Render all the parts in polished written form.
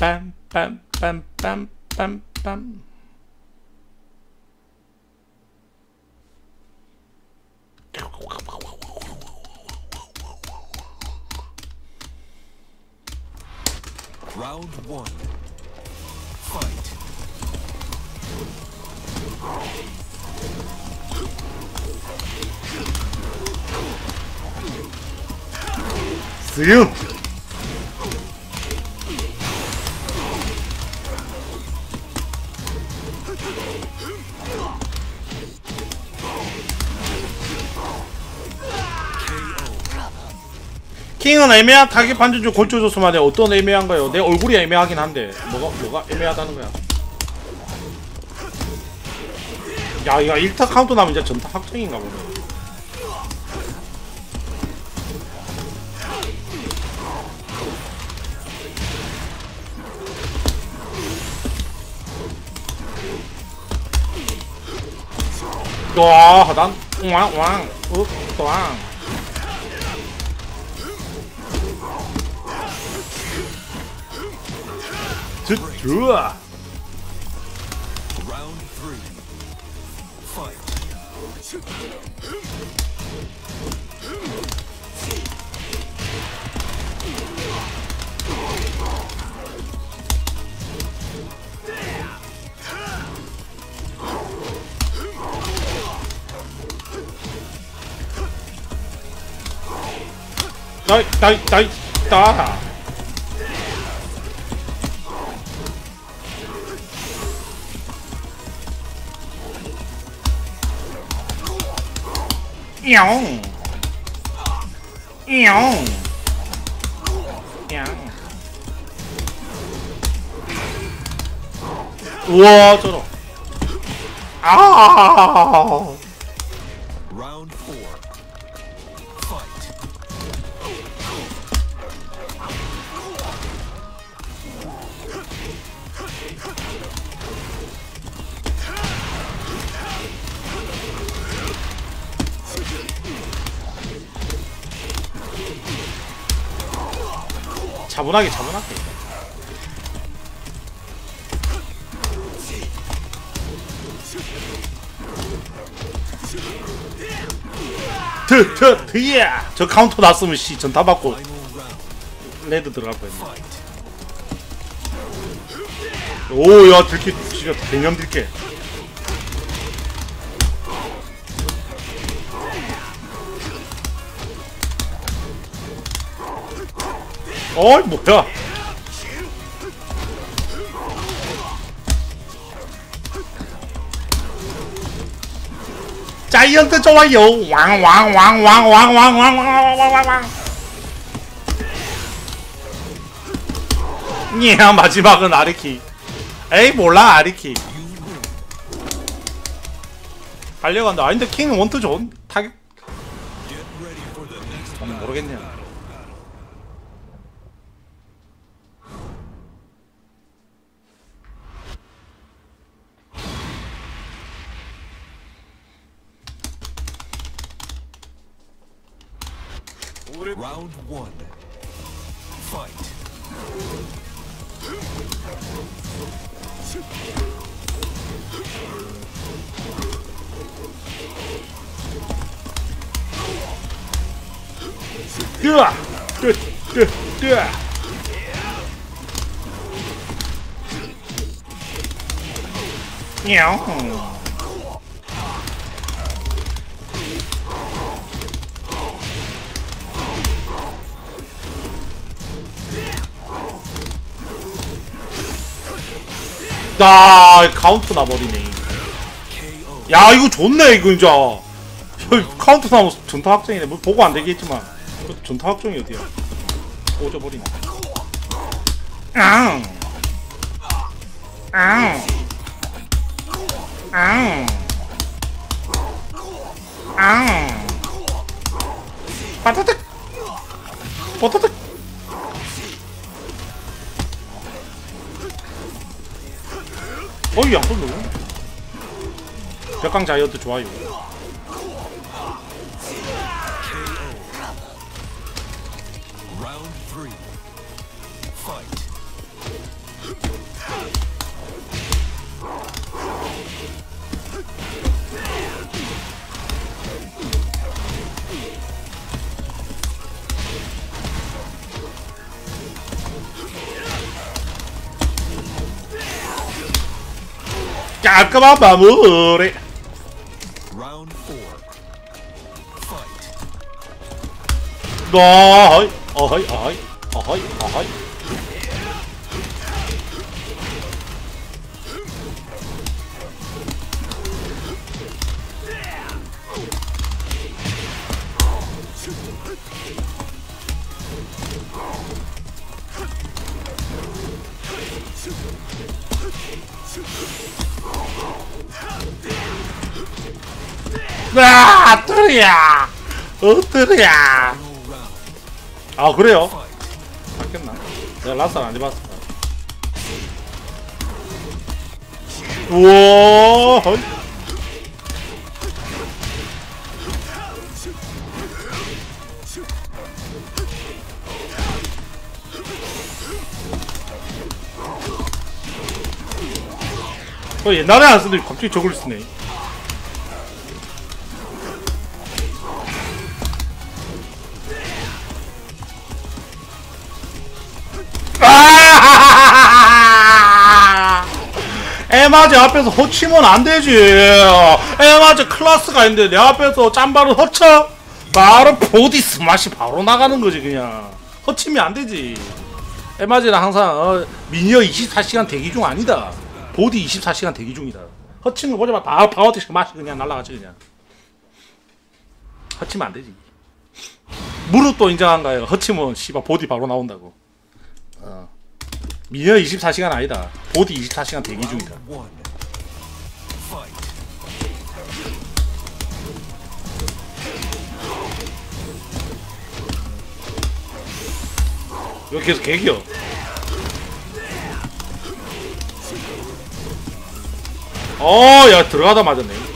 빰빰빰빰빰빰. Round 1. Fight. Suyuk. 킹은 애매하게 반전주 골조조수 말이야. 어떤 애매한가요? 내 얼굴이 애매하긴 한데 뭐가 애매하다는 거야? 야 이거 1타 카운트 나면 이제 전타 확정인가 보네. 와, 난 왕왕 왕. 좋아. Round 3. Fight. 다이 야옹 야옹 야옹. 우와 저러. 아 차분하게 드야. 저 카운터 났으면 씨 전타 받고 레드 들어갈 뻔했네. 오 야 들게 진짜 개념 들게. 어이 뭐야? 자이언트 좋아요. 왕왕왕왕왕왕왕왕왕왕왕왕. 야 마지막은 아리키. 에이 몰라 아리키. 달려간다. 아닌데 킹 원투 존 타격. 모르겠네요. Round 1. Fight. Duh. Meow. 야 카운트 나버리네. 야 이거 좋네 이거 진짜. 카운트 나면 전타 확정이네. 뭐 보고 안 되겠지만 전타 확정이 어디야? 오져버리네. 바타득 바타득. 어이 양손 누구? 벽강 자이언트 좋아요. 깔끔한 마무리. 어이, 어이, 어이, 어이, 어이. 아, 뜨리야, 뜨리야. 아, 그래요? 바뀌었나? 내가 라스는 안 해봤어. 우와, 옛날에 안 쓰는데 갑자기 저걸 쓰네. 엠아재 앞에서 호치면 안 되지. 엠아재 클라스가 있는데 내 앞에서 짬바로 허쳐? 바로 보디 스마시 바로 나가는 거지. 그냥 허치면 안 되지. 엠아재는 항상 미니어 24시간 대기 중 아니다. 보디 24시간 대기 중이다. 허치는 보자마자 바로 파워티 스마시 그냥 날라가지. 그냥 허치면 안 되지. 무릎도 인정한가요? 허치면 씨발 보디 바로 나온다고. 미녀 24시간 아니다. 보디 24시간 대기 중이다. 이거 계속 개기여. 야, 들어가다 맞았네.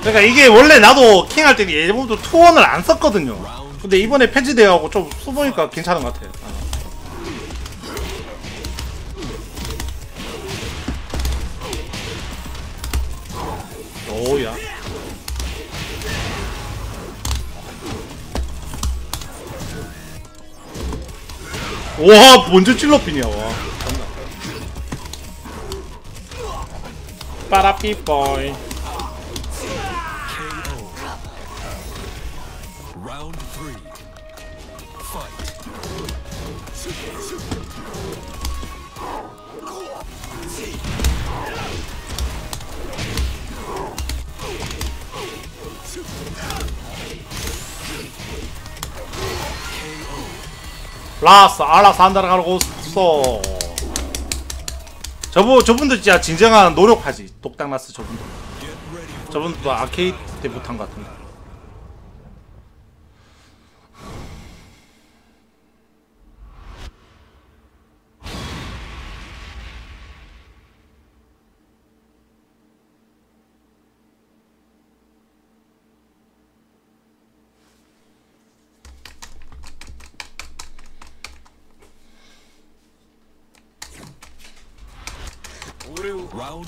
그러니까 이게 원래 나도 킹할 때는 예전부터 투원을 안 썼거든요. 근데 이번에 폐지되어가고 좀 써보니까 괜찮은 것 같아요. 오야. 와, 먼저 찔러핀이야. 와. 빠라삐뽀이. 라스 알아서 한다라 가고 있어. 저분도 진짜 진정한 노력하지. 독당라스 저분도 아케이드 때 못한 것 같은데.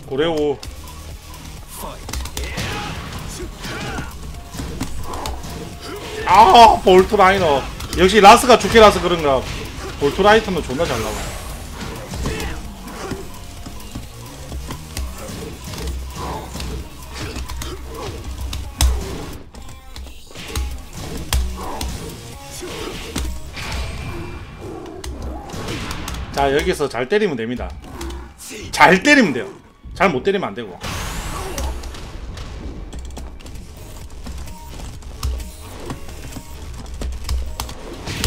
고레오 아, 볼트 라이너. 역시 라스가 주캐라서 그런가 볼트 라이터는 존나 잘 나와. 자, 여기서 잘 때리면 됩니다. 잘 때리면 돼요. 잘 못 때리면 안 되고.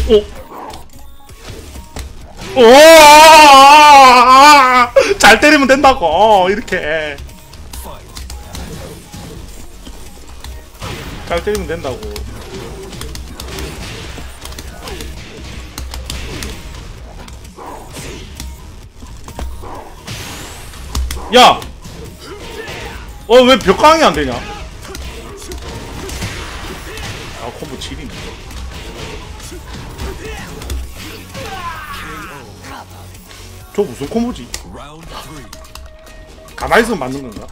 오! 오! 잘 때리면 된다고. 이렇게. 잘 때리면 된다고. 야! 왜 벽강이 안 되냐? 아, 콤보 7이네. 저 무슨 콤보지? 가만히 있으면 맞는 건가?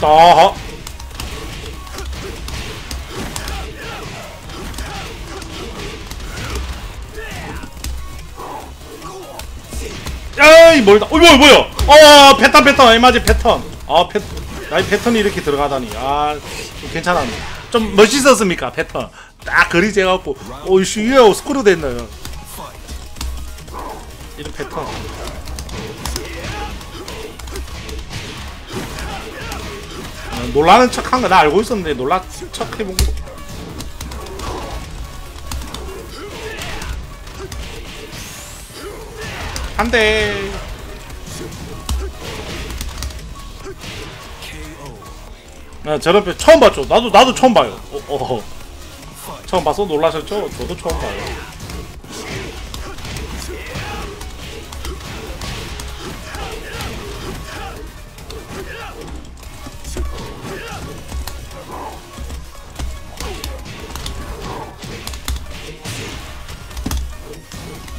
아하! 굉장히 멀다. 어 뭐야 뭐야. 어 패턴 엠아재 패턴. 아 패턴. 나이 패턴이 이렇게 들어가다니. 아 좀 괜찮았네. 좀 멋있었습니까 패턴. 딱 그리지 해갖고. 오이씨 예 스크루 됐나요. 이런 패턴. 놀라는 척 한 거 나 알고 있었는데 놀란 척 해본 거. 안 돼. 아, 저런 편 처음 봤죠? 나도 처음 봐요. 처음 봐서 놀라셨죠? 저도 처음 봐요.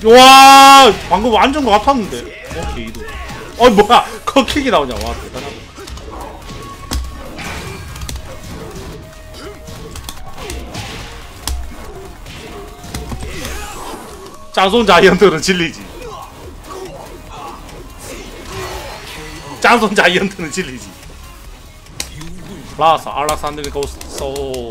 와 방금 완전 거 같았는데. 오케이 이도. 어 뭐야 컷킥이 나오냐. 와 대단하다. 짠손 자이언트는 질리지. 짠손 자이언트는 질리지. 라사 알렉산드르 고스소.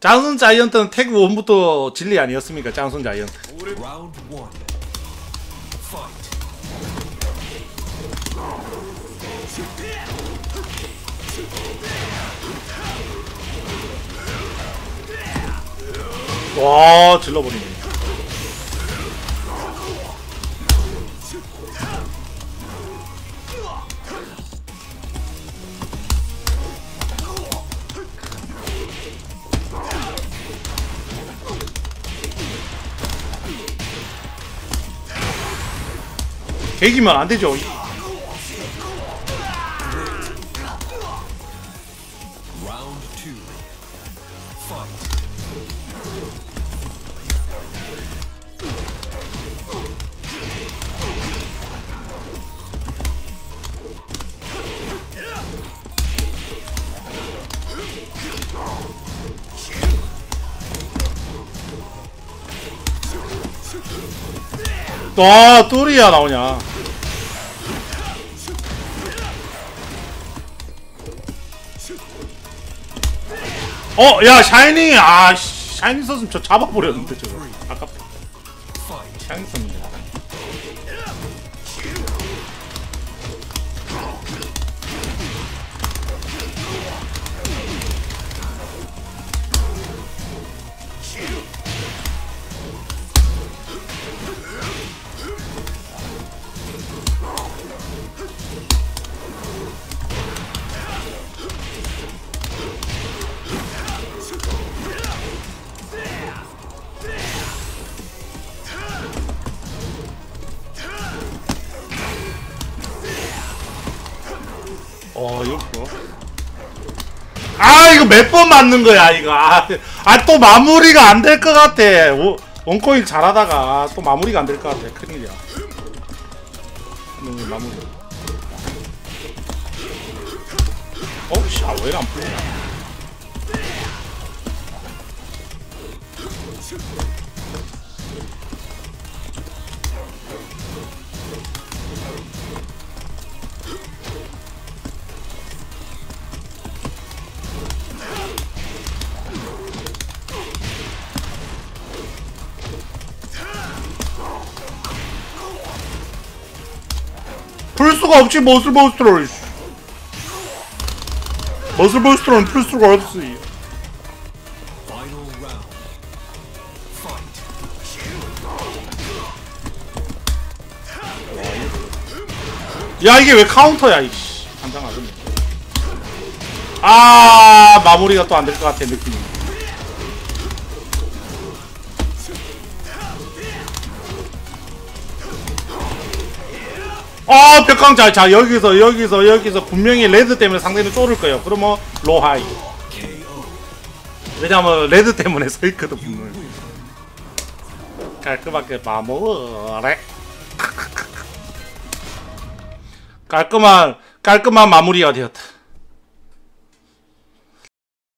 짠손 자이언트는 태그 1부터 진리 아니었습니까? 짠손 자이언트. 와 질러버리네. 개기면 안 되죠. 와 뚜리야 나오냐. 야 샤이니. 아 샤이니 썼으면 저 잡아버렸는데 저거 아깝다. 샤이니 썼는데. 이거 뭐? 아 이거 몇 번 맞는 거야 이거. 또 마무리가 안 될 것 같아. 원코인 잘하다가 또 마무리가 안 될 것 같아. 큰일이야. 마무리. 어우씨 왜 이렇게 안 풀리냐. 풀 수가 없지. 머슬버스터를 머슬버스터는 풀 수가 없지. 야 이게 왜 카운터야 이씨. 간장하겠네. 아 마무리가 또 안 될 것 같아 느낌이. 벽강자. 자 여기서 분명히 레드 때문에 상대는 쫄을 거예요. 그러면 로하이. 왜냐면 레드 때문에 서 있거든 분명히. 깔끔하게 마무리. 깔끔한 마무리가 되었다.